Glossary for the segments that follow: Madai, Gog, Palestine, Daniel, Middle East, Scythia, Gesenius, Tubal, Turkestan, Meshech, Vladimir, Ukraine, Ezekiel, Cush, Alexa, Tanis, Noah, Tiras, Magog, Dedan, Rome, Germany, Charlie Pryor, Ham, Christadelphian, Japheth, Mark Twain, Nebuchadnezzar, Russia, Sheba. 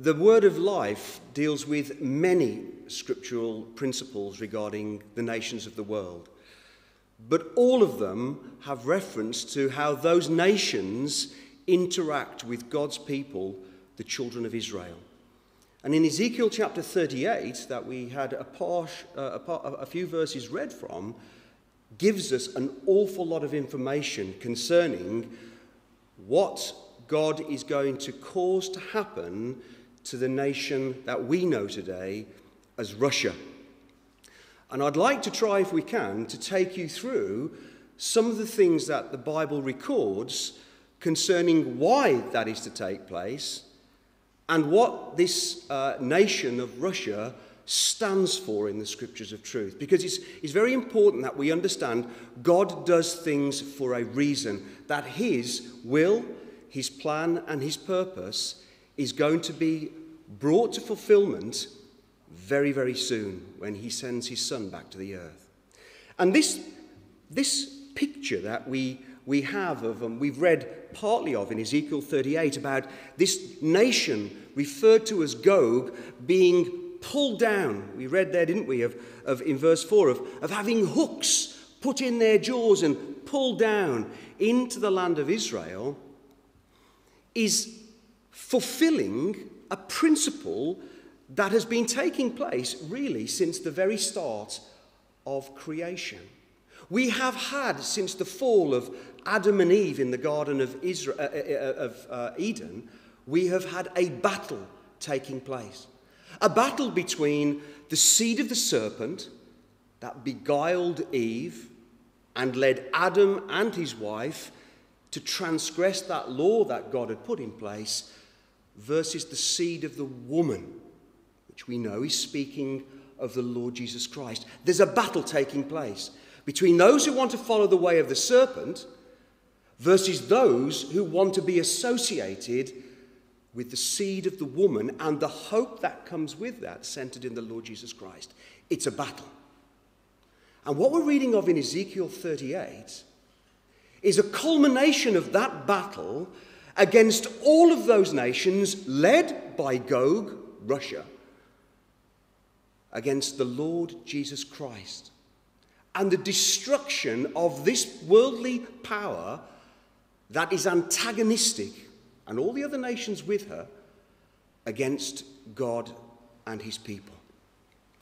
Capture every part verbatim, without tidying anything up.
The Word of Life deals with many scriptural principles regarding the nations of the world, but all of them have reference to how those nations interact with God's people, the children of Israel. And in Ezekiel chapter thirty-eight, that we had a, parsh, uh, a, par, a few verses read from, gives us an awful lot of information concerning what God is going to cause to happen to the nation that we know today as Russia. And I'd like to try, if we can, to take you through some of the things that the Bible records concerning why that is to take place and what this uh, nation of Russia stands for in the scriptures of truth. Because it's, it's very important that we understand God does things for a reason, that his will, his plan and his purpose is going to be brought to fulfillment very, very soon when he sends his son back to the earth. And this, this picture that we, we have of, and we've read partly of in Ezekiel thirty-eight, about this nation referred to as Gog being pulled down. We read there, didn't we, of, of in verse four, of, of having hooks put in their jaws and pulled down into the land of Israel, is fulfilling a principle that has been taking place really since the very start of creation. We have had, since the fall of Adam and Eve in the Garden of, Israel, uh, of uh, Eden, we have had a battle taking place. A battle between the seed of the serpent that beguiled Eve and led Adam and his wife to transgress that law that God had put in place, versus the seed of the woman, which we know is speaking of the Lord Jesus Christ. There's a battle taking place between those who want to follow the way of the serpent versus those who want to be associated with the seed of the woman and the hope that comes with that, centered in the Lord Jesus Christ. It's a battle. And what we're reading of in Ezekiel thirty-eight is a culmination of that battle against all of those nations led by Gog, Russia, against the Lord Jesus Christ, and the destruction of this worldly power that is antagonistic, and all the other nations with her, against God and his people.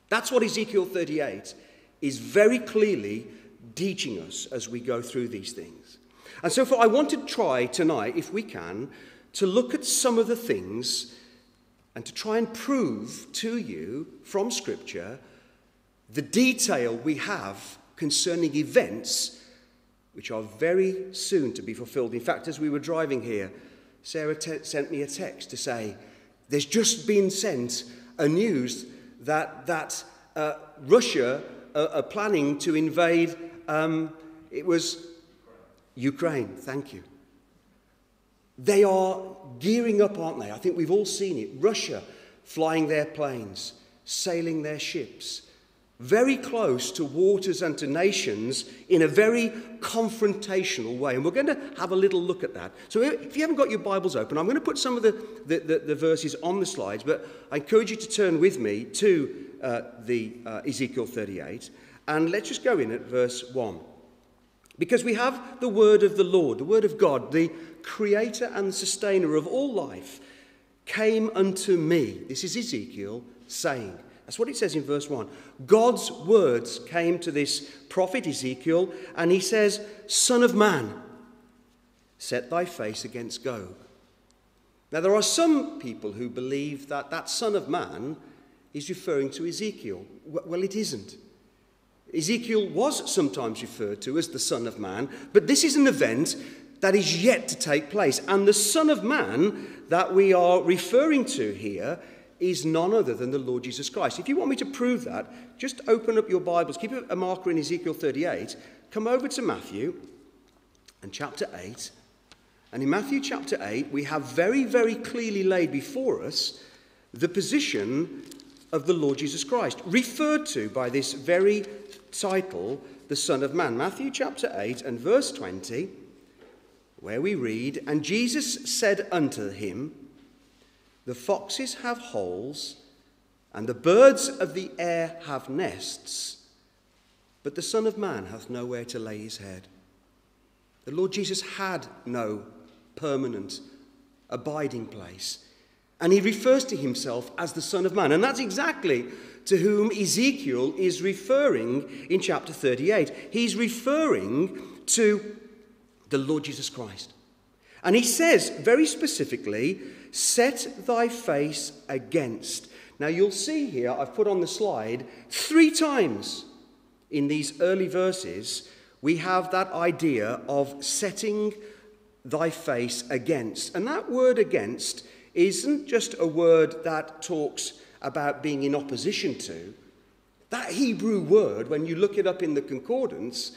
That's what Ezekiel thirty-eight is very clearly teaching us as we go through these things. And so for, I want to try tonight, if we can, to look at some of the things and to try and prove to you from Scripture the detail we have concerning events which are very soon to be fulfilled. In fact, as we were driving here, Sarah te- sent me a text to say, there's just been sent a news that, that uh, Russia are, are planning to invade Um, it was Ukraine, thank you. They are gearing up, aren't they? I think we've all seen it. Russia flying their planes, sailing their ships, very close to waters and to nations in a very confrontational way. And we're going to have a little look at that. So if you haven't got your Bibles open, I'm going to put some of the, the, the, the verses on the slides, but I encourage you to turn with me to uh, the uh, Ezekiel thirty-eight. And let's just go in at verse one. Because we have the word of the Lord, the word of God, the creator and sustainer of all life, came unto me. This is Ezekiel saying. That's what it says in verse one. God's words came to this prophet Ezekiel, and he says, Son of man, set thy face against Gog. Now there are some people who believe that that son of man is referring to Ezekiel. Well, it isn't. Ezekiel was sometimes referred to as the Son of Man, but this is an event that is yet to take place. And the Son of Man that we are referring to here is none other than the Lord Jesus Christ. If you want me to prove that, just open up your Bibles, keep a marker in Ezekiel thirty-eight, come over to Matthew and chapter eight. And in Matthew chapter eight, we have very, very clearly laid before us the position of the Lord Jesus Christ, referred to by this very title, the Son of Man. Matthew chapter eight and verse twenty, where we read, And Jesus said unto him, The foxes have holes, and the birds of the air have nests, but the Son of Man hath nowhere to lay his head. The Lord Jesus had no permanent abiding place, and he refers to himself as the Son of Man. And that's exactly to whom Ezekiel is referring in chapter thirty-eight. He's referring to the Lord Jesus Christ. And he says very specifically, set thy face against. Now you'll see here, I've put on the slide, three times in these early verses, we have that idea of setting thy face against. And that word against isn't just a word that talks about being in opposition to. That Hebrew word, when you look it up in the concordance,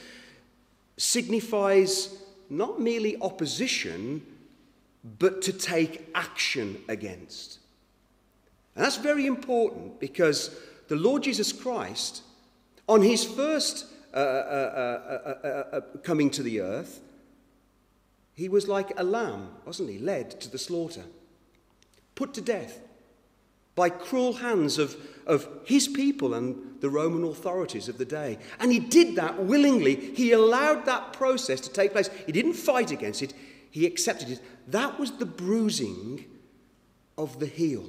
signifies not merely opposition, but to take action against. And that's very important, because the Lord Jesus Christ, on his first uh, uh, uh, uh, uh, coming to the earth, he was like a lamb, wasn't he? Led to the slaughter, put to death by cruel hands of, of his people and the Roman authorities of the day. And he did that willingly. He allowed that process to take place. He didn't fight against it. He accepted it. That was the bruising of the heel,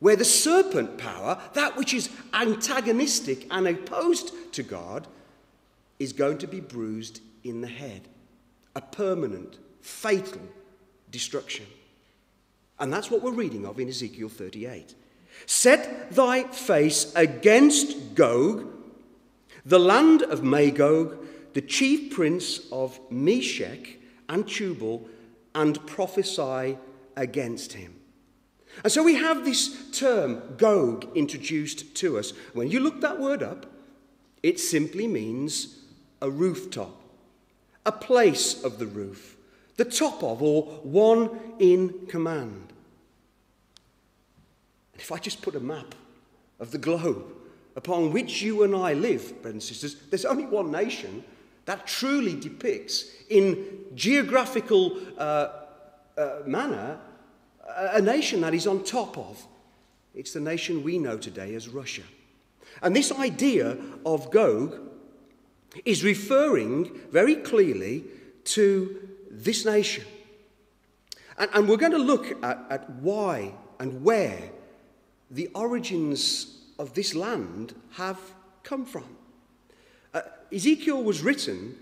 where the serpent power, that which is antagonistic and opposed to God, is going to be bruised in the head. A permanent, fatal destruction. And that's what we're reading of in Ezekiel thirty-eight. Set thy face against Gog, the land of Magog, the chief prince of Meshech and Tubal, and prophesy against him. And so we have this term, Gog, introduced to us. When you look that word up, it simply means a rooftop, a place of the roof, the top of, or one in command. And if I just put a map of the globe upon which you and I live, brothers and sisters, there's only one nation that truly depicts in geographical uh, uh, manner a nation that is on top of. It's the nation we know today as Russia. And this idea of Gog is referring very clearly to this nation. And, and we're going to look at, at why and where the origins of this land have come from. Uh, Ezekiel was written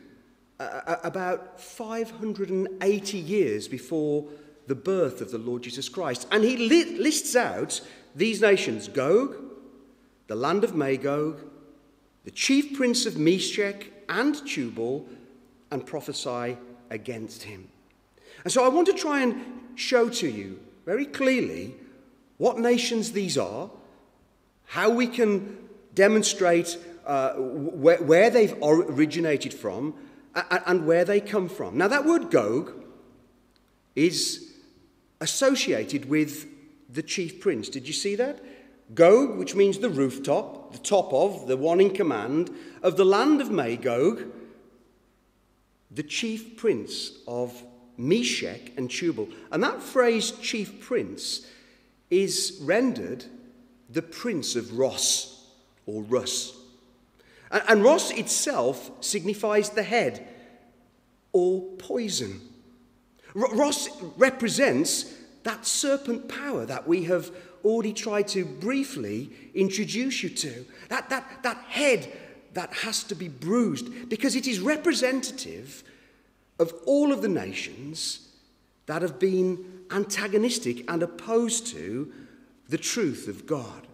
uh, about five hundred eighty years before the birth of the Lord Jesus Christ. And he li- lists out these nations: Gog, the land of Magog, the chief prince of Meshech and Tubal, and prophesy against him. And so I want to try and show to you very clearly what nations these are, how we can demonstrate uh, where, where they've originated from, uh, and where they come from. Now, that word Gog is associated with the chief prince. Did you see that? Gog, which means the rooftop, the top of, the one in command, of the land of Magog, the chief prince of Meshech and Tubal. And that phrase, chief prince, is rendered the prince of Ross, or Rus. And, and Ross itself signifies the head, or poison. R- Ross represents that serpent power that we have already tried to briefly introduce you to. That, that, that head that has to be bruised, because it is representative of all of the nations that have been antagonistic and opposed to the truth of God.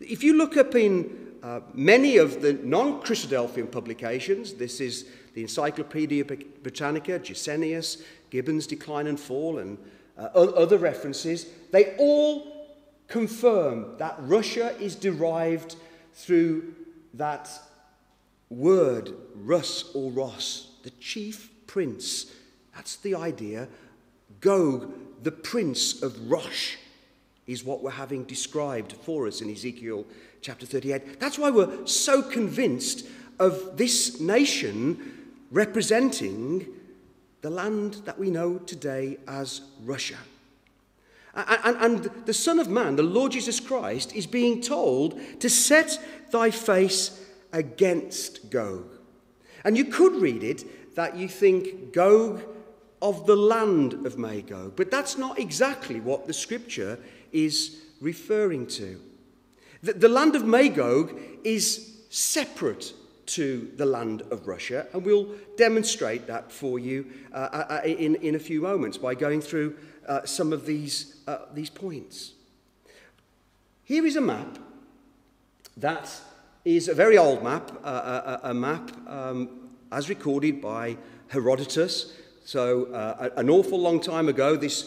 If you look up in uh, many of the non-Christadelphian publications, this is the Encyclopaedia Britannica, Gesenius, Gibbon's Decline and Fall, and uh, other references, they all confirm that Russia is derived through that word, Rus or Ross, the chief prince. That's the idea. Gog, the prince of Rosh, is what we're having described for us in Ezekiel chapter thirty-eight. That's why we're so convinced of this nation representing the land that we know today as Russia. And, and the Son of Man, the Lord Jesus Christ, is being told to set thy face against Gog. And you could read it that you think Gog of the land of Magog, but that's not exactly what the scripture is referring to. The, the land of Magog is separate to the land of Russia, and we'll demonstrate that for you uh, in, in a few moments by going through uh, some of these, uh, these points. Here is a map that is a very old map, uh, a, a map um, as recorded by Herodotus. So uh, an awful long time ago. This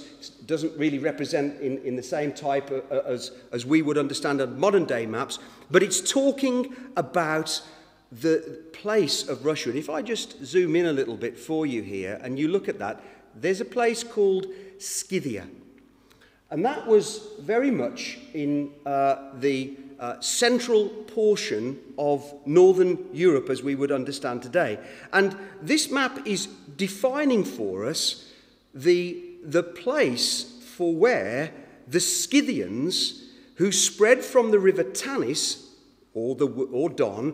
doesn't really represent in, in the same type as, as we would understand on modern day maps, but it's talking about the place of Russia. And if I just zoom in a little bit for you here and you look at that, there's a place called Scythia. And that was very much in uh, the uh, central portion of northern Europe as we would understand today. And this map is defining for us the, the place for where the Scythians, who spread from the river Tanis or, the, or Don,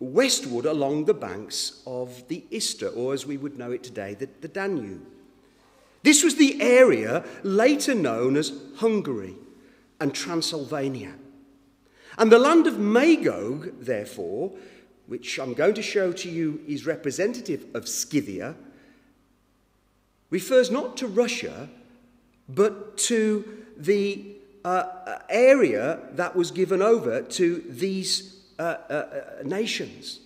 westward along the banks of the Ister, or as we would know it today, the, the Danube. This was the area later known as Hungary and Transylvania. And the land of Magog, therefore, which I'm going to show to you is representative of Scythia, refers not to Russia, but to the uh, area that was given over to these Uh, uh, uh, nations.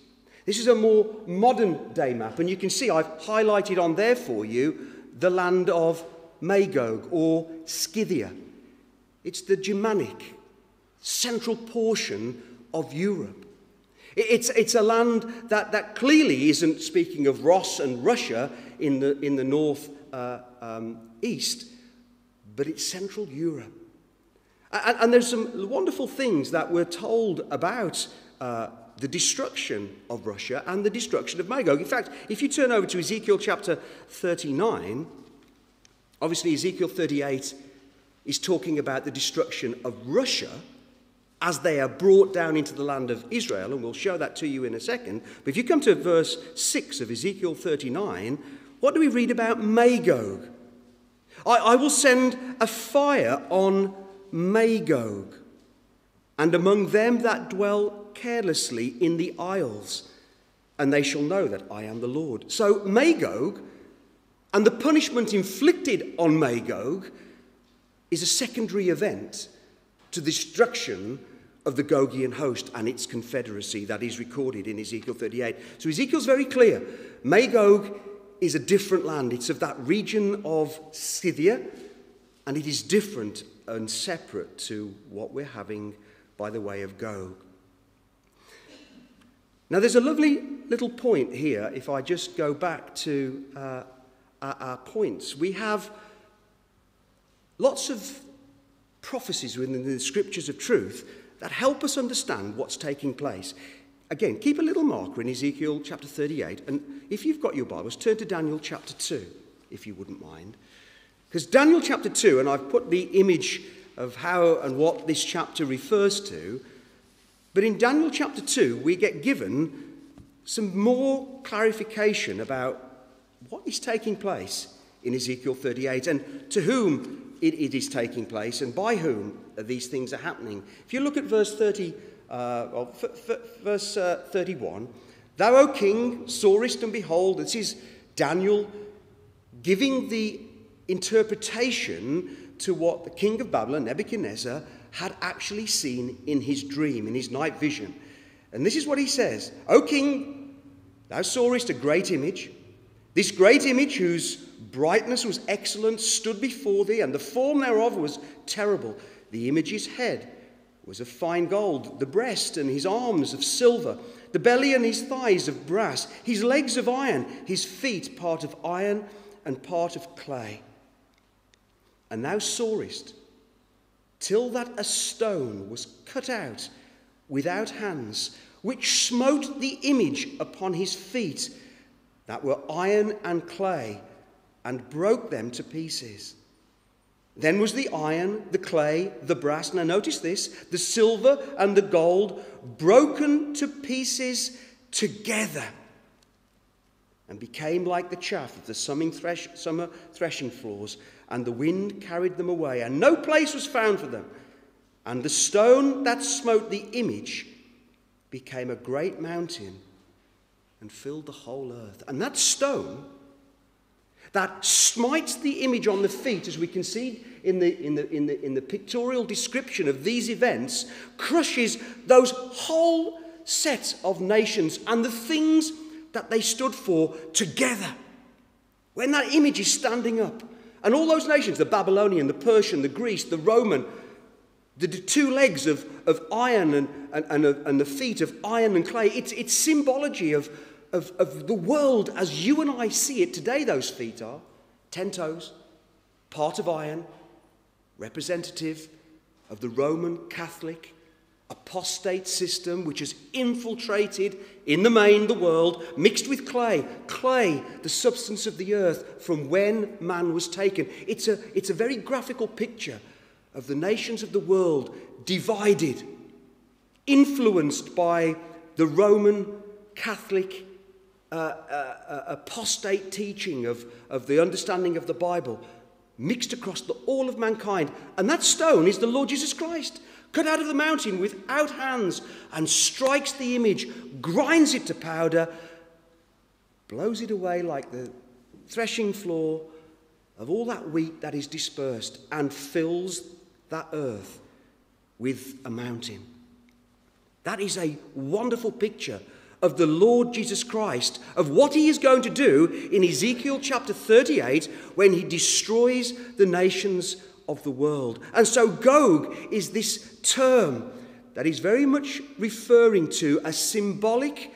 This is a more modern day map, and you can see I've highlighted on there for you the land of Magog or Scythia. It's the Germanic central portion of Europe. It's, it's a land that, that clearly isn't speaking of Ross and Russia in the, in the north uh, um, east, but it's central Europe. And, and there's some wonderful things that we're told about uh, the destruction of Russia and the destruction of Magog. In fact, if you turn over to Ezekiel chapter thirty-nine, obviously Ezekiel thirty-eight is talking about the destruction of Russia as they are brought down into the land of Israel, and we'll show that to you in a second. But if you come to verse six of Ezekiel thirty-nine, what do we read about Magog? I, I will send a fire on Magog, and among them that dwell carelessly in the isles, and they shall know that I am the Lord. So Magog, and the punishment inflicted on Magog, is a secondary event to the destruction of the Gogian host and its confederacy that is recorded in Ezekiel thirty-eight. So Ezekiel's very clear. Magog is a different land. It's of that region of Scythia, and it is different and separate to what we're having by the way of Gog. Now there's a lovely little point here. If I just go back to uh, our, our points, we have lots of prophecies within the scriptures of truth that help us understand what's taking place. Again, keep a little marker in Ezekiel chapter thirty-eight, and if you've got your Bibles, turn to Daniel chapter two, if you wouldn't mind. Because Daniel chapter two, and I've put the image of how and what this chapter refers to, but in Daniel chapter two, we get given some more clarification about what is taking place in Ezekiel thirty-eight and to whom it, it is taking place and by whom these things are happening. If you look at verse thirty, uh, well, f f verse uh, thirty-one, thou, O king, sawest, and behold, this is Daniel giving the interpretation to what the king of Babylon, Nebuchadnezzar, had actually seen in his dream, in his night vision. And this is what he says: O king, thou sawest a great image. This great image, whose brightness was excellent, stood before thee, and the form thereof was terrible. The image's head was of fine gold, the breast and his arms of silver, the belly and his thighs of brass, his legs of iron, his feet part of iron and part of clay. And thou sawest, till that a stone was cut out without hands, which smote the image upon his feet, that were iron and clay, and broke them to pieces. Then was the iron, the clay, the brass, now notice this, the silver and the gold broken to pieces together and became like the chaff of the summer threshing floors, and the wind carried them away, and no place was found for them. And the stone that smote the image became a great mountain and filled the whole earth. And that stone that smites the image on the feet, as we can see in the, in the, in the, in the pictorial description of these events, crushes those whole sets of nations and the things that they stood for together. When that image is standing up, and all those nations, the Babylonian, the Persian, the Greece, the Roman, the two legs of, of iron and, and, and, and the feet of iron and clay, it's, it's symbology of, of, of the world as you and I see it today. Those feet are ten toes, part of iron, representative of the Roman Catholic apostate system, which has infiltrated in the main the world, mixed with clay. Clay, the substance of the earth from when man was taken. It's a, it's a very graphical picture of the nations of the world divided, influenced by the Roman Catholic uh, uh, apostate teaching of, of the understanding of the Bible, mixed across the all of mankind. And that stone is the Lord Jesus Christ, cut out of the mountain without hands, and strikes the image, grinds it to powder, blows it away like the threshing floor of all that wheat that is dispersed, and fills that earth with a mountain. That is a wonderful picture of the Lord Jesus Christ, of what he is going to do in Ezekiel chapter thirty-eight when he destroys the nations of the world. And so Gog is this term that is very much referring to a symbolic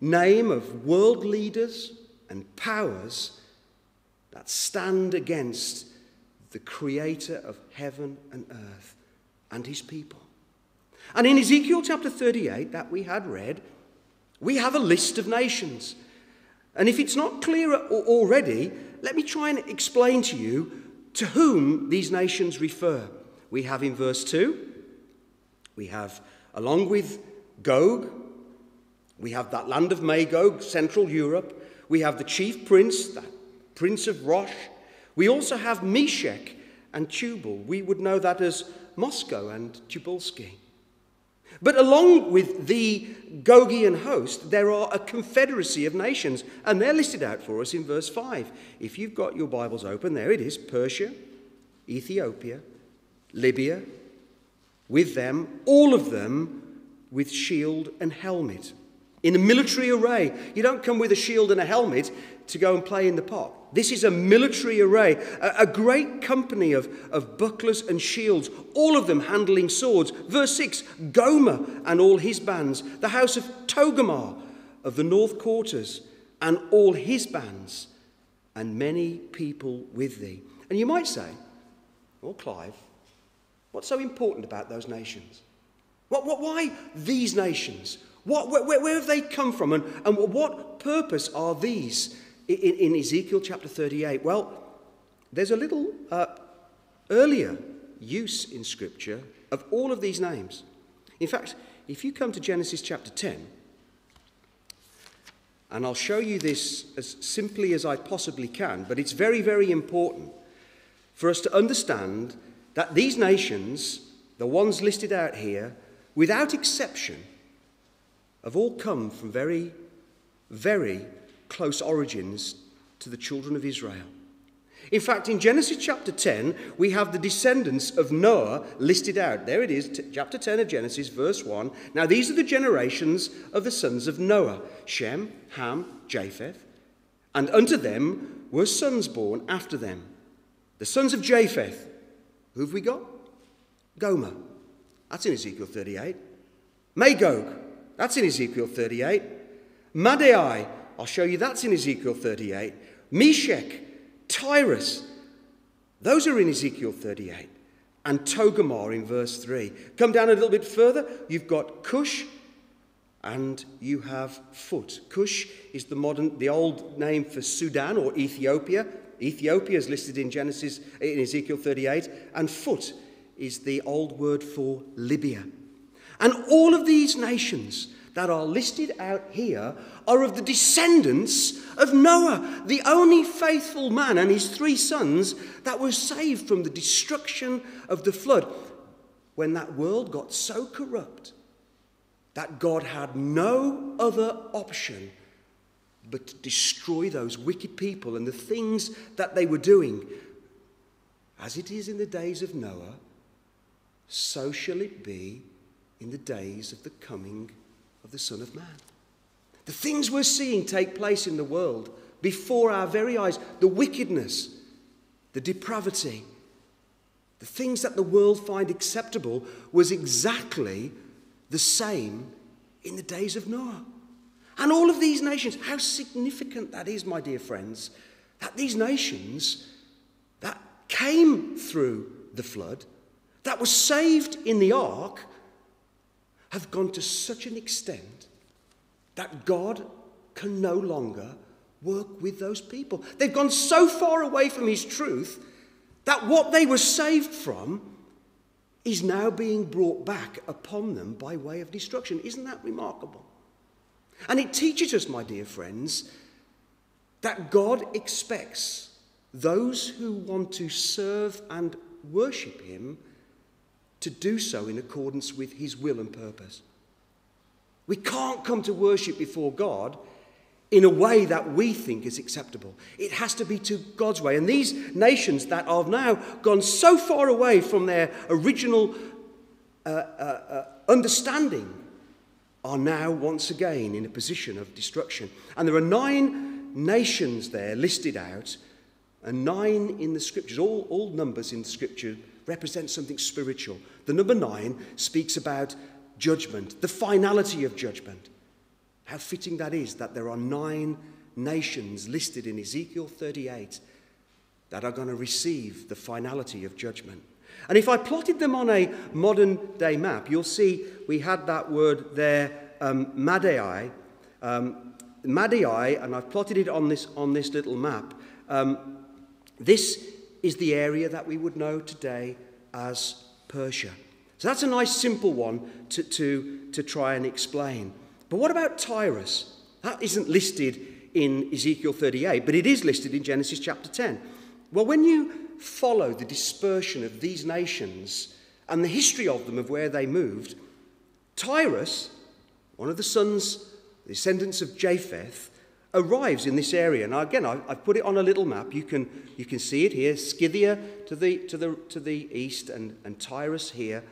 name of world leaders and powers that stand against the creator of heaven and earth and his people. And in Ezekiel chapter thirty-eight that we had read, we have a list of nations. And if it's not clear already, let me try and explain to you to whom these nations refer. We have in verse two, we have, along with Gog, we have that land of Magog, Central Europe. We have the chief prince, that prince of Rosh. We also have Meshech and Tubal. We would know that as Moscow and Tubalsky. But along with the Gogian host, there are a confederacy of nations, and they're listed out for us in verse five. If you've got your Bibles open, there it is: Persia, Ethiopia, Libya, with them, all of them with shield and helmet. In a military array. You don't come with a shield and a helmet to go and play in the park. This is a military array, a, a great company of, of bucklers and shields, all of them handling swords. Verse six, Gomer and all his bands, the house of Togarmah of the north quarters and all his bands, and many people with thee. And you might say, well, Clive, what's so important about those nations? What, what, why these nations? What, where, where have they come from, and, and what purpose are these in, in Ezekiel chapter thirty-eight? Well, there's a little uh, earlier use in Scripture of all of these names. In fact, if you come to Genesis chapter ten, and I'll show you this as simply as I possibly can, but it's very, very important for us to understand that these nations, the ones listed out here, without exception, have all come from very, very close origins to the children of Israel. In fact, in Genesis chapter ten, we have the descendants of Noah listed out. There it is, chapter ten of Genesis, verse one. Now, these are the generations of the sons of Noah: Shem, Ham, Japheth. And unto them were sons born after them. The sons of Japheth, who have we got? Gomer. That's in Ezekiel thirty-eight. Magog. That's in Ezekiel thirty-eight. Madai, I'll show you, that's in Ezekiel thirty-eight. Meshech, Tiras, those are in Ezekiel thirty-eight. And Togarmah in verse three. Come down a little bit further, you've got Cush and you have Foot. Cush is the modern, the old name for Sudan or Ethiopia. Ethiopia is listed in Genesis, in Ezekiel thirty-eight, and Foot is the old word for Libya. And all of these nations that are listed out here are of the descendants of Noah, the only faithful man and his three sons that were saved from the destruction of the flood, when that world got so corrupt that God had no other option but to destroy those wicked people and the things that they were doing. As it is in the days of Noah, so shall it be in the days of the coming of the Son of Man. The things we're seeing take place in the world before our very eyes, the wickedness, the depravity, the things that the world find acceptable, was exactly the same in the days of Noah. And all of these nations, how significant that is, my dear friends, that these nations that came through the flood, that were saved in the ark, have gone to such an extent that God can no longer work with those people. They've gone so far away from his truth that what they were saved from is now being brought back upon them by way of destruction. Isn't that remarkable? And it teaches us, my dear friends, that God expects those who want to serve and worship him to do so in accordance with his will and purpose. We can't come to worship before God in a way that we think is acceptable. It has to be to God's way. And these nations that have now gone so far away from their original uh, uh, uh, understanding are now once again in a position of destruction. And there are nine nations there listed out, and nine in the scriptures. All, all numbers in the scripture represent something spiritual. The number nine speaks about judgment, the finality of judgment. How fitting that is, that there are nine nations listed in Ezekiel thirty-eight that are going to receive the finality of judgment. And if I plotted them on a modern day map, you'll see we had that word there, um, Madai. Um, Madai, and I've plotted it on this, on this little map. Um, this is the area that we would know today as Persia. So that's a nice simple one to, to, to try and explain. But what about Tiras? That isn't listed in Ezekiel thirty-eight, but it is listed in Genesis chapter ten. Well, when you follow the dispersion of these nations and the history of them, of where they moved, Tiras, one of the sons, the descendants of Japheth, arrives in this area. Now, again, I, I've put it on a little map. You can, you can see it here. Scythia to the, to the, to the east, and, and Tiras here.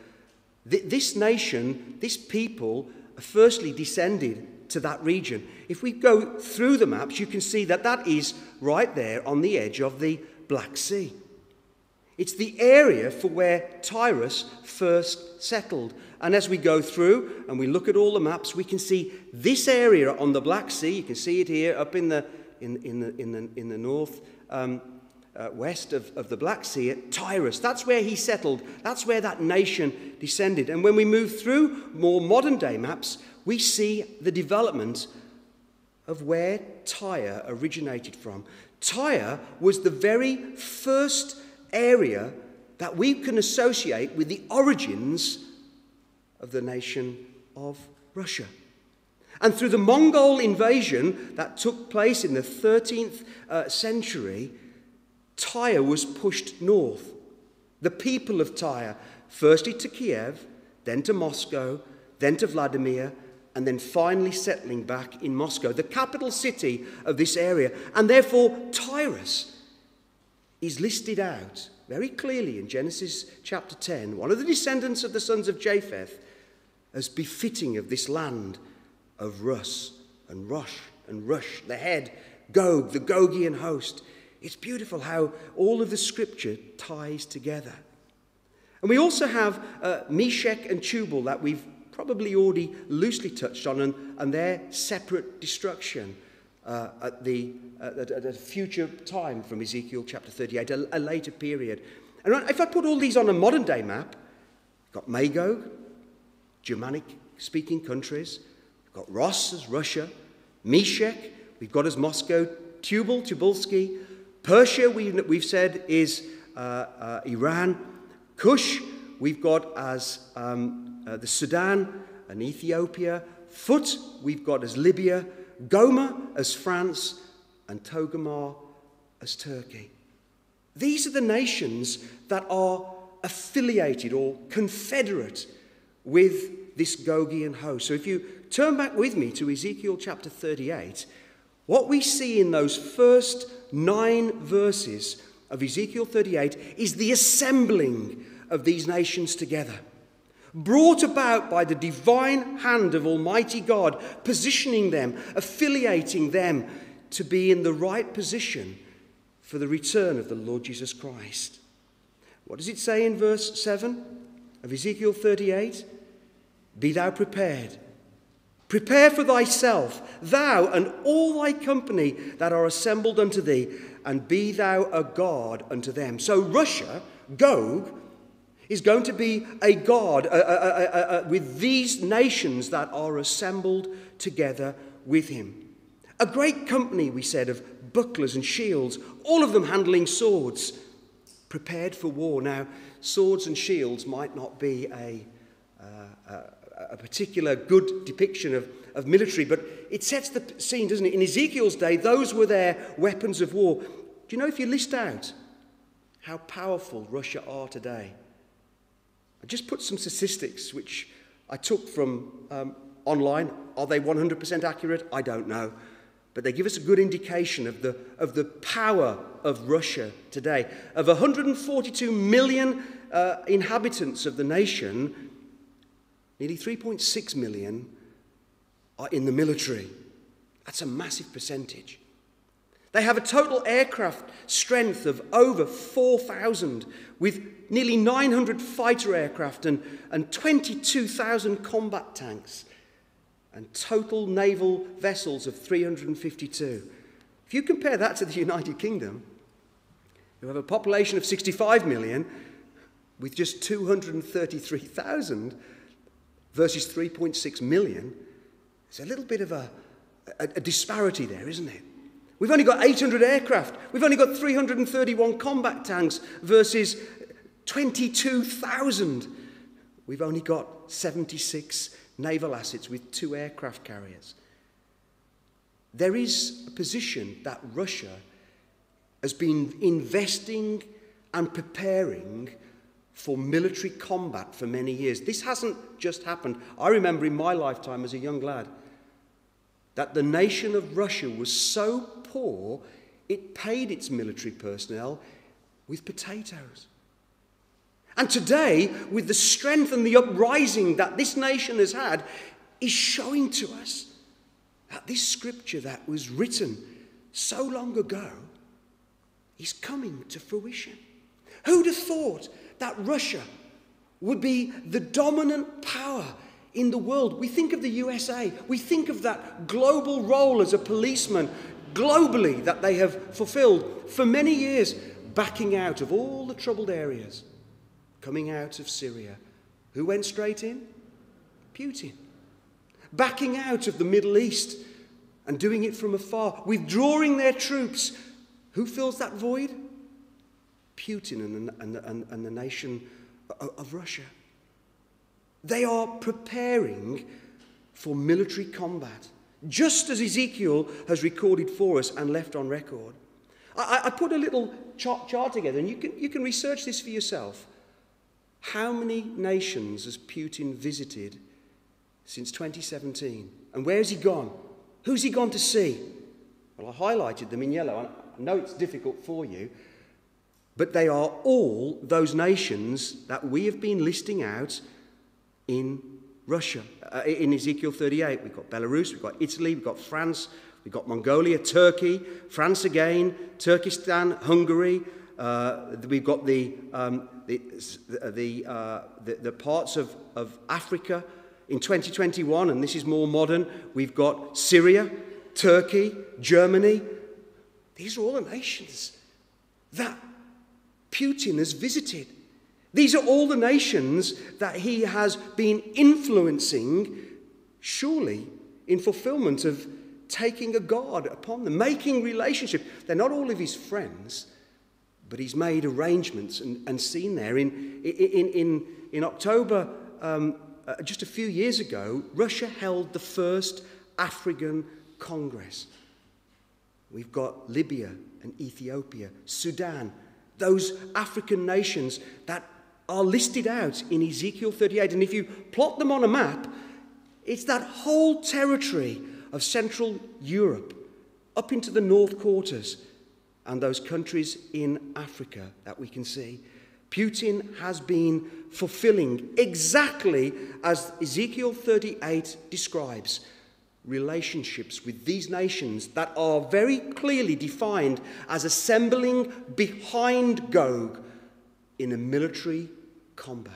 Th- this nation, this people, firstly descended to that region. If we go through the maps, you can see that that is right there on the edge of the Black Sea. It's the area for where Tiras first settled. And as we go through and we look at all the maps, we can see this area on the Black Sea. You can see it here up in the in, in the in the in the north um, uh, west of, of the Black Sea at Tiras. That's where he settled. That's where that nation descended. And when we move through more modern day maps, we see the development of where Tyre originated from. Tyre was the very first area that we can associate with the origins of the nation of Russia. And through the Mongol invasion that took place in the thirteenth uh, century, Tyre was pushed north. The people of Tyre, firstly to Kiev, then to Moscow, then to Vladimir, and then finally settling back in Moscow, the capital city of this area. And therefore, Tiras is listed out very clearly in Genesis chapter ten, one of the descendants of the sons of Japheth, as befitting of this land of Rus and Rosh and Rush, the head, Gog, the Gogian host. It's beautiful how all of the scripture ties together. And we also have uh, Meshech and Tubal that we've probably already loosely touched on, and, and their separate destruction uh, at, the, uh, at, at a future time from Ezekiel chapter thirty-eight, a, a later period. And if I put all these on a modern day map, you've got Magog, Germanic-speaking countries, you've got Ross as Russia, Meshech, we've got as Moscow, Tubal, Tubalski, Persia, we, we've said, is uh, uh, Iran. Cush, we've got as um, uh, the Sudan and Ethiopia. Foot, we've got as Libya. Gomer, as France. And Togarmah, as Turkey. These are the nations that are affiliated or confederate with this Gogian host. So if you turn back with me to Ezekiel chapter thirty-eight, what we see in those first nine verses of Ezekiel thirty-eight is the assembling of these nations together, brought about by the divine hand of Almighty God, positioning them, affiliating them to be in the right position for the return of the Lord Jesus Christ. What does it say in verse seven of Ezekiel thirty-eight? Be thou prepared. Prepare for thyself, thou and all thy company that are assembled unto thee, and be thou a guard unto them. So Russia, Gog, is going to be a guard uh, uh, uh, uh, with these nations that are assembled together with him. A great company, we said, of bucklers and shields, all of them handling swords, prepared for war. Now, swords and shields might not be a, uh, a, a particular good depiction of, of military, but it sets the scene, doesn't it? In Ezekiel's day, those were their weapons of war. Do you know, if you list out how powerful Russia are today, I just put some statistics which I took from um, online. Are they one hundred percent accurate? I don't know. But they give us a good indication of the, of the power of Russia today. Of one hundred forty-two million uh, inhabitants of the nation, nearly three point six million are in the military. That's a massive percentage. They have a total aircraft strength of over four thousand, with nearly nine hundred fighter aircraft and, and twenty-two thousand combat tanks, and total naval vessels of three hundred fifty-two. If you compare that to the United Kingdom, who have a population of sixty-five million with just two hundred thirty-three thousand versus three point six million, there's a little bit of a, a, a disparity there, isn't it? We've only got eight hundred aircraft. We've only got three hundred thirty-one combat tanks versus twenty-two thousand. We've only got seventy-six naval assets with two aircraft carriers. There is a position that Russia has been investing and preparing for military combat for many years. This hasn't just happened. I remember in my lifetime as a young lad that the nation of Russia was so poor it paid its military personnel with potatoes. And today, with the strength and the uprising that this nation has had, is showing to us that this scripture that was written so long ago is coming to fruition. Who'd have thought that Russia would be the dominant power in the world? We think of the U S A. We think of that global role as a policeman globally that they have fulfilled for many years, backing out of all the troubled areas, coming out of Syria. Who went straight in? Putin. Backing out of the Middle East and doing it from afar, withdrawing their troops. Who fills that void? Putin and, and, and, and the nation of Russia. They are preparing for military combat, just as Ezekiel has recorded for us and left on record. I, I put a little chart, chart together, and you can, you can research this for yourself. How many nations has Putin visited since twenty seventeen? And where has he gone? Who's he gone to see? Well, I highlighted them in yellow. And I know it's difficult for you, but they are all those nations that we have been listing out in Russia. Uh, in Ezekiel thirty-eight, we've got Belarus, we've got Italy, we've got France, we've got Mongolia, Turkey, France again, Turkestan, Hungary. Uh, we've got the um, the the, uh, the the parts of, of Africa in twenty twenty-one, and this is more modern. We've got Syria, Turkey, Germany. These are all the nations that Putin has visited. These are all the nations that he has been influencing, surely in fulfillment of taking a guard upon them, making relationship. They're not all of his friends, but he's made arrangements and, and seen there. In, in, in, in October, um, uh, just a few years ago, Russia held the first African Congress. We've got Libya and Ethiopia, Sudan, those African nations that are listed out in Ezekiel thirty-eight. And if you plot them on a map, it's that whole territory of Central Europe, up into the North Quarters, and those countries in Africa that we can see. Putin has been fulfilling exactly as Ezekiel thirty-eight describes, relationships with these nations that are very clearly defined as assembling behind Gog in a military combat.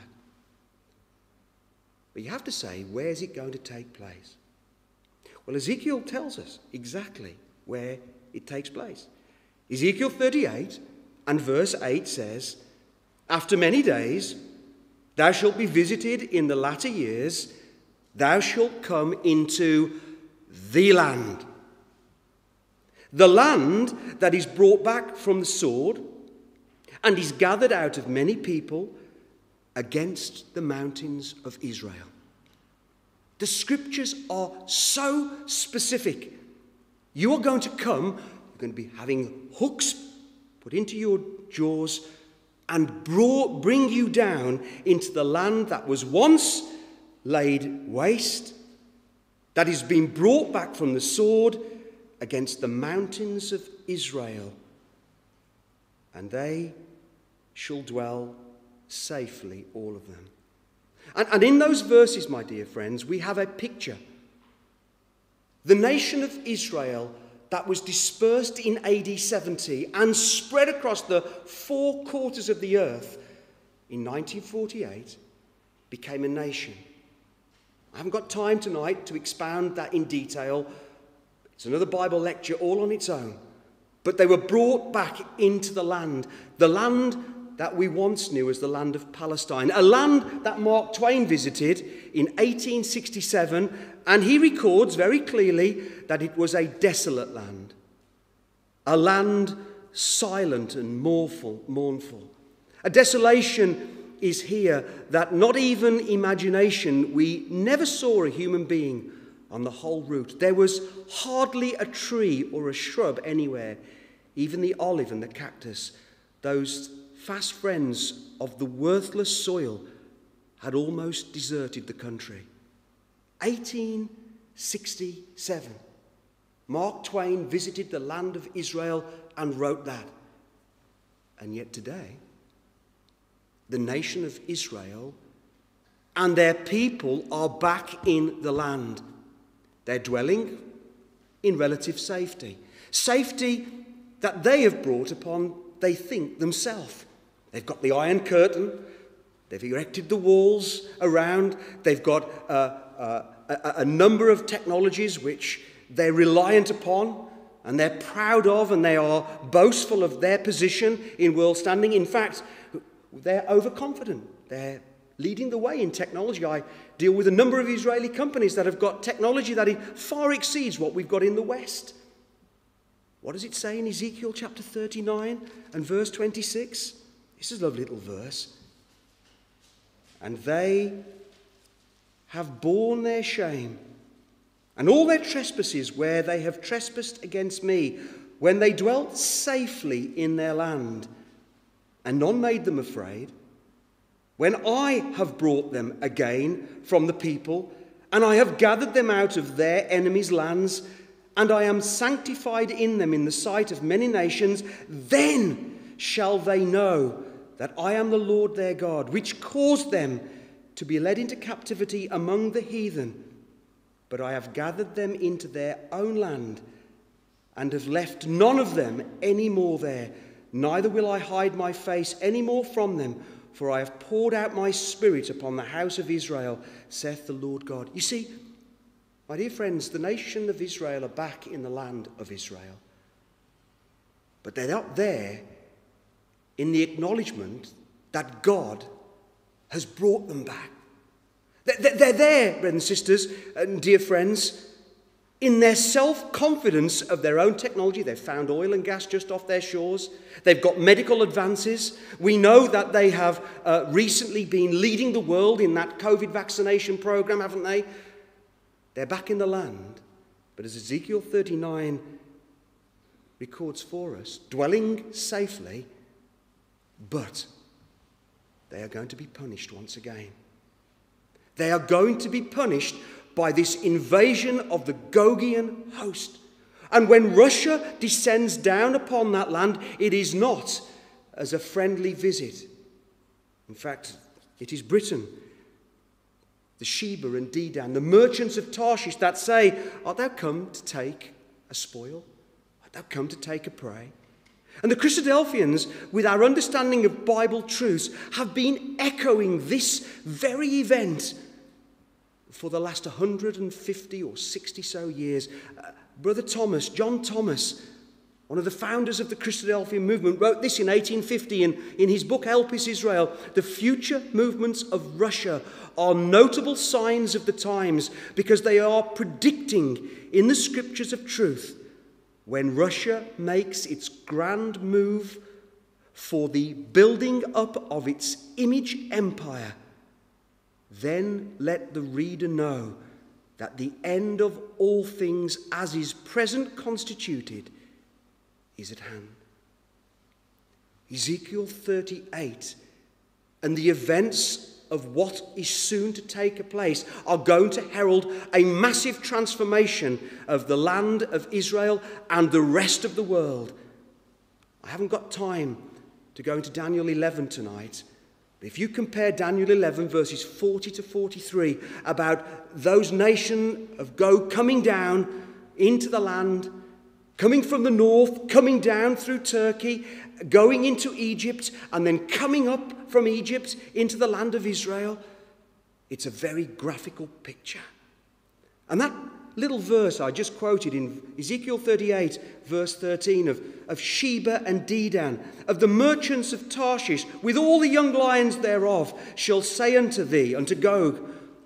But you have to say, where is it going to take place? Well, Ezekiel tells us exactly where it takes place. Ezekiel thirty-eight and verse eight says, "After many days, thou shalt be visited in the latter years, thou shalt come into the land. The land that is brought back from the sword, and is gathered out of many people against the mountains of Israel." The scriptures are so specific. You are going to come, you're going to be having hooks put into your jaws and brought, bring you down into the land that was once laid waste, that is being brought back from the sword against the mountains of Israel. And they shall dwell safely, all of them. And, and in those verses, my dear friends, we have a picture. The nation of Israel that was dispersed in A D seventy and spread across the four quarters of the earth in nineteen forty-eight became a nation. I haven't got time tonight to expound that in detail. It's another Bible lecture all on its own. But they were brought back into the land, the land that we once knew as the land of Palestine, a land that Mark Twain visited in eighteen sixty-seven, and he records very clearly that it was a desolate land, a land silent and mournful. A desolation is here that not even imagination, we never saw a human being on the whole route. There was hardly a tree or a shrub anywhere. Even the olive and the cactus, those fast friends of the worthless soil, had almost deserted the country. eighteen sixty-seven. Mark Twain visited the land of Israel and wrote that. And yet today, the nation of Israel and their people are back in the land. They're dwelling in relative safety. Safety that they have brought upon, they think, themselves. They've got the iron curtain, they've erected the walls around, they've got uh, uh, a, a number of technologies which they're reliant upon, and they're proud of, and they are boastful of their position in world standing. In fact, they're overconfident. They're leading the way in technology. I deal with a number of Israeli companies that have got technology that far exceeds what we've got in the West. What does it say in Ezekiel chapter thirty-nine and verse twenty-six? This is a lovely little verse. "And they have borne their shame and all their trespasses where they have trespassed against me, when they dwelt safely in their land, and none made them afraid, when I have brought them again from the people, and I have gathered them out of their enemies' lands, and I am sanctified in them in the sight of many nations, then shall they know that I am the Lord their God, which caused them to be led into captivity among the heathen. But I have gathered them into their own land, and have left none of them any more there. Neither will I hide my face any more from them, for I have poured out my spirit upon the house of Israel, saith the Lord God." You see, my dear friends, the nation of Israel are back in the land of Israel. But they're not there in the acknowledgement that God has brought them back. They're there, brothers and sisters and dear friends, In their self-confidence of their own technology, they've found oil and gas just off their shores. They've got medical advances. We know that they have uh, recently been leading the world in that COVID vaccination program, haven't they? They're back in the land. But as Ezekiel thirty-nine records for us, dwelling safely, but they are going to be punished once again. They are going to be punished by this invasion of the Gogian host. And when Russia descends down upon that land, it is not as a friendly visit. In fact, it is Britain, the Sheba and Dedan, the merchants of Tarshish that say, art thou come to take a spoil? Art thou come to take a prey? And the Christadelphians, with our understanding of Bible truths, have been echoing this very event for the last one hundred fifty or sixty so years. Uh, Brother Thomas, John Thomas, one of the founders of the Christadelphian movement, wrote this in eighteen fifty in, in his book, Help is Israel. The future movements of Russia are notable signs of the times because they are predicting in the scriptures of truth when Russia makes its grand move for the building up of its image empire. Then let the reader know that the end of all things as is present constituted is at hand. Ezekiel thirty-eight and the events of what is soon to take place are going to herald a massive transformation of the land of Israel and the rest of the world. I haven't got time to go into Daniel eleven tonight. If you compare Daniel eleven, verses forty to forty-three, about those nation of Gog coming down into the land, coming from the north, coming down through Turkey, going into Egypt, and then coming up from Egypt into the land of Israel, it's a very graphical picture. And that little verse I just quoted in Ezekiel thirty-eight, verse thirteen, of, of Sheba and Dedan, of the merchants of Tarshish, with all the young lions thereof, shall say unto thee, unto Gog,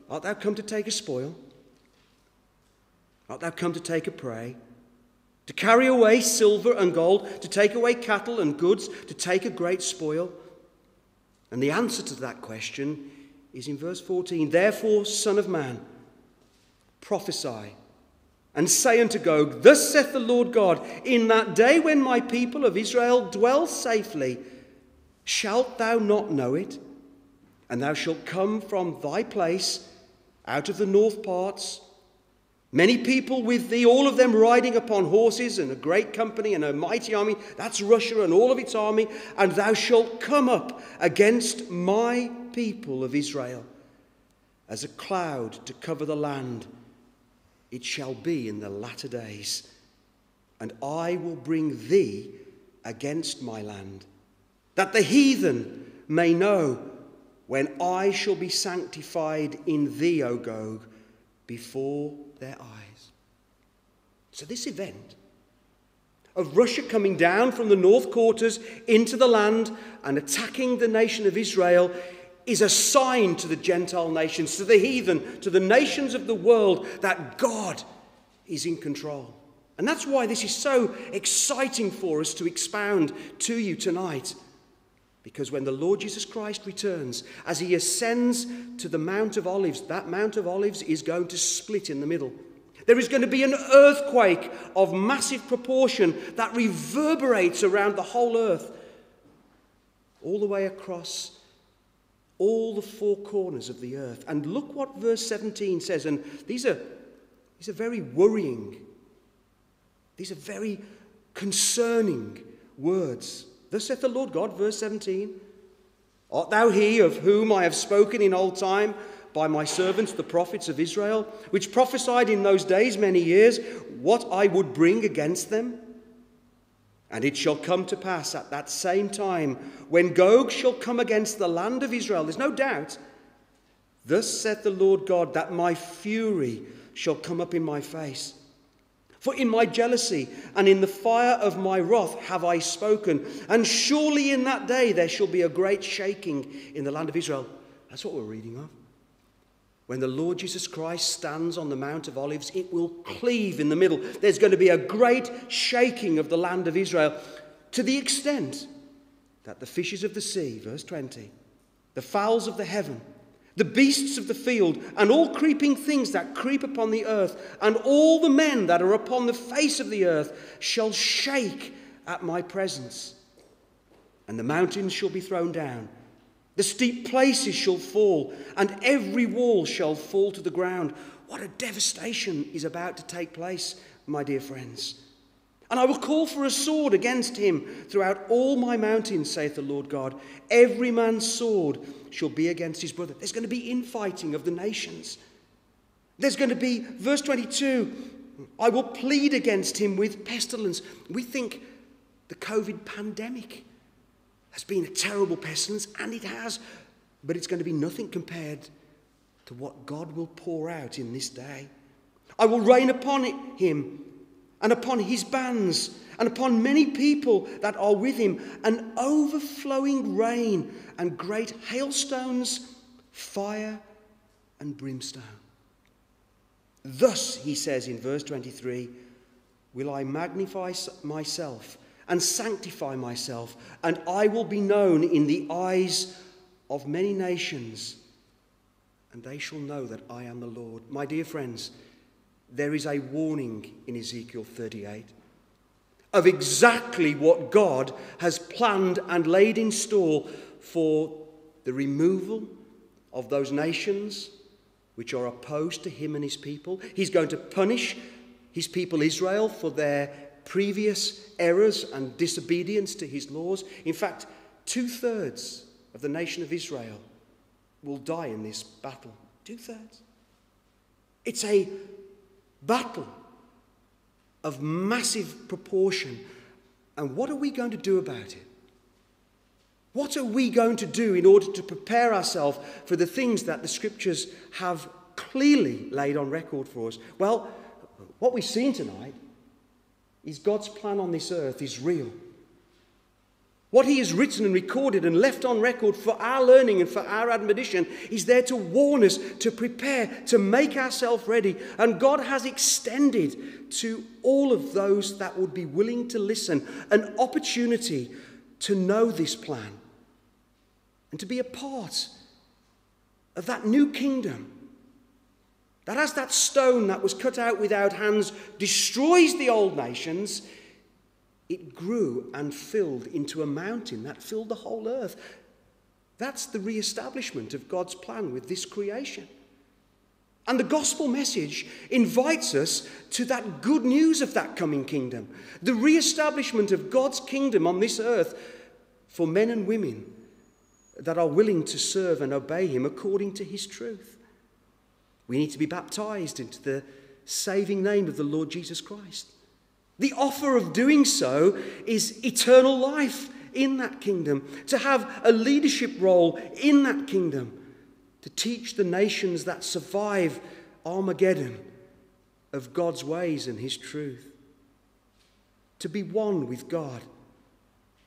art thou come to take a spoil? Art thou come to take a prey? To carry away silver and gold, to take away cattle and goods, to take a great spoil? And the answer to that question is in verse fourteen, therefore, son of man, prophesy and say unto Gog, thus saith the Lord God, in that day when my people of Israel dwell safely, shalt thou not know it? And thou shalt come from thy place out of the north parts, many people with thee, all of them riding upon horses, and a great company and a mighty army. That's Russia and all of its army. And thou shalt come up against my people of Israel as a cloud to cover the land. It shall be in the latter days, and I will bring thee against my land, that the heathen may know when I shall be sanctified in thee, O Gog, before their eyes. So this event of Russia coming down from the north quarters into the land and attacking the nation of Israel is a sign to the Gentile nations, to the heathen, to the nations of the world, that God is in control. And that's why this is so exciting for us to expound to you tonight. Because when the Lord Jesus Christ returns, as he ascends to the Mount of Olives, that Mount of Olives is going to split in the middle. There is going to be an earthquake of massive proportion that reverberates around the whole earth, all the way across all the four corners of the earth. And look what verse seventeen says. And these are, these are very worrying. These are very concerning words. Thus saith the Lord God, verse seventeen, art thou he of whom I have spoken in old time by my servants, the prophets of Israel, which prophesied in those days many years what I would bring against them? And it shall come to pass at that same time, when Gog shall come against the land of Israel, there's no doubt, thus saith the Lord God, that my fury shall come up in my face. For in my jealousy and in the fire of my wrath have I spoken, and surely in that day there shall be a great shaking in the land of Israel. That's what we're reading of. When the Lord Jesus Christ stands on the Mount of Olives, it will cleave in the middle. There's going to be a great shaking of the land of Israel to the extent that the fishes of the sea, verse twenty, the fowls of the heaven, the beasts of the field, and all creeping things that creep upon the earth, and all the men that are upon the face of the earth shall shake at my presence. And the mountains shall be thrown down, the steep places shall fall, and every wall shall fall to the ground. What a devastation is about to take place, my dear friends. And I will call for a sword against him throughout all my mountains, saith the Lord God. Every man's sword shall be against his brother. There's going to be infighting of the nations. There's going to be, verse twenty-two, I will plead against him with pestilence. We think the COVID pandemic has been a terrible pestilence, and it has, but it's going to be nothing compared to what God will pour out in this day. I will rain upon it, him, and upon his bands, and upon many people that are with him, an overflowing rain, and great hailstones, fire, and brimstone. Thus, he says in verse twenty-three, will I magnify myself, and sanctify myself, and I will be known in the eyes of many nations, and they shall know that I am the Lord. My dear friends, there is a warning in Ezekiel thirty-eight of exactly what God has planned and laid in store for the removal of those nations which are opposed to him and his people. He's going to punish his people Israel for their previous errors and disobedience to his laws. In fact, two-thirds of the nation of Israel will die in this battle. Two-thirds. It's a battle of massive proportion. And what are we going to do about it? What are we going to do in order to prepare ourselves for the things that the scriptures have clearly laid on record for us? Well, what we've seen tonight is God's plan on this earth is real. What he has written and recorded and left on record for our learning and for our admonition is there to warn us, to prepare, to make ourselves ready. And God has extended to all of those that would be willing to listen an opportunity to know this plan and to be a part of that new kingdom that, as that stone that was cut out without hands destroys the old nations, it grew and filled into a mountain that filled the whole earth. That's the re-establishment of God's plan with this creation. And the gospel message invites us to that good news of that coming kingdom, the re-establishment of God's kingdom on this earth for men and women that are willing to serve and obey him according to his truth. We need to be baptized into the saving name of the Lord Jesus Christ. The offer of doing so is eternal life in that kingdom, to have a leadership role in that kingdom, to teach the nations that survive Armageddon of God's ways and his truth, to be one with God,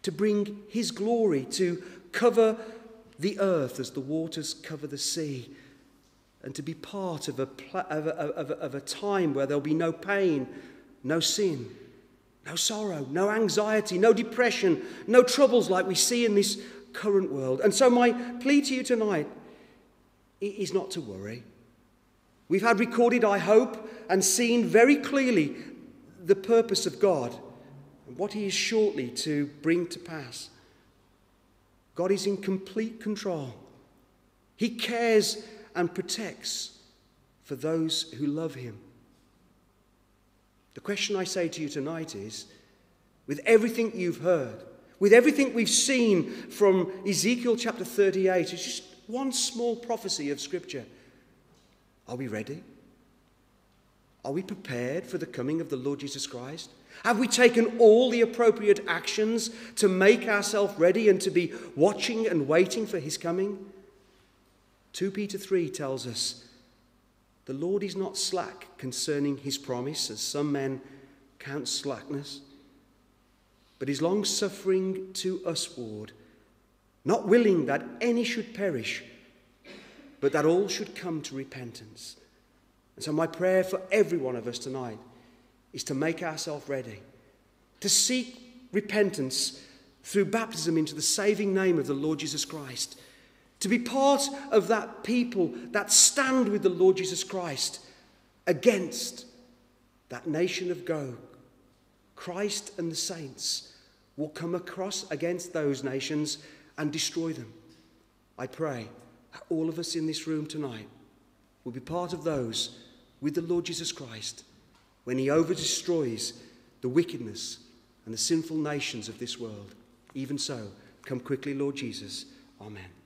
to bring his glory, to cover the earth as the waters cover the sea, and to be part of a, of, a, of, a, of a time where there'll be no pain, no sin, no sorrow, no anxiety, no depression, no troubles like we see in this current world. And so my plea to you tonight is not to worry. We've had recorded, I hope, and seen very clearly the purpose of God and what he is shortly to bring to pass. God is in complete control. He cares and protects for those who love him. The question I say to you tonight is, with everything you've heard, with everything we've seen from Ezekiel chapter thirty-eight, it's just one small prophecy of Scripture. Are we ready? Are we prepared for the coming of the Lord Jesus Christ? Have we taken all the appropriate actions to make ourselves ready and to be watching and waiting for his coming? two Peter three tells us, the Lord is not slack concerning his promise, as some men count slackness, but is long-suffering to usward, not willing that any should perish, but that all should come to repentance. And so my prayer for every one of us tonight is to make ourselves ready, to seek repentance through baptism into the saving name of the Lord Jesus Christ, to be part of that people that stand with the Lord Jesus Christ against that nation of Gog. Christ and the saints will come across against those nations and destroy them. I pray that all of us in this room tonight will be part of those with the Lord Jesus Christ when he over destroys the wickedness and the sinful nations of this world. Even so, come quickly, Lord Jesus. Amen.